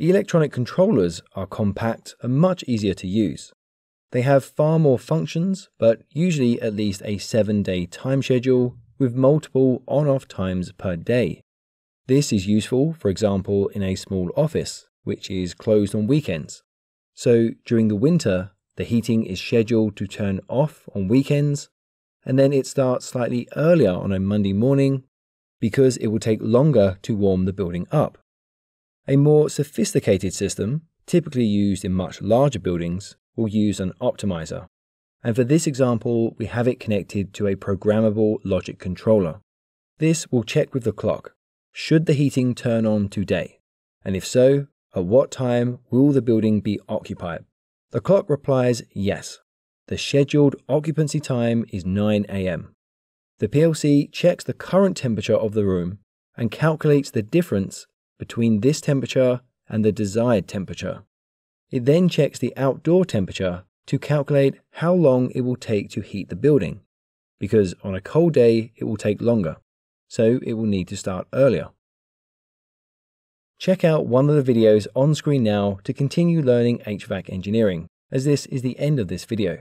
Electronic controllers are compact and much easier to use. They have far more functions, but usually at least a 7-day time schedule with multiple on-off times per day. This is useful, for example, in a small office, which is closed on weekends. So during the winter, the heating is scheduled to turn off on weekends, and then it starts slightly earlier on a Monday morning because it will take longer to warm the building up. A more sophisticated system, typically used in much larger buildings, will use an optimizer. And for this example, we have it connected to a programmable logic controller. This will check with the clock. Should the heating turn on today? And if so, at what time will the building be occupied? The clock replies yes. The scheduled occupancy time is 9 a.m. The PLC checks the current temperature of the room and calculates the difference between this temperature and the desired temperature. It then checks the outdoor temperature to calculate how long it will take to heat the building, because on a cold day it will take longer, so it will need to start earlier. Check out one of the videos on screen now to continue learning HVAC engineering, as this is the end of this video.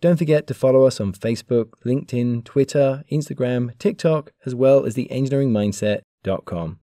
Don't forget to follow us on Facebook, LinkedIn, Twitter, Instagram, TikTok, as well as theengineeringmindset.com.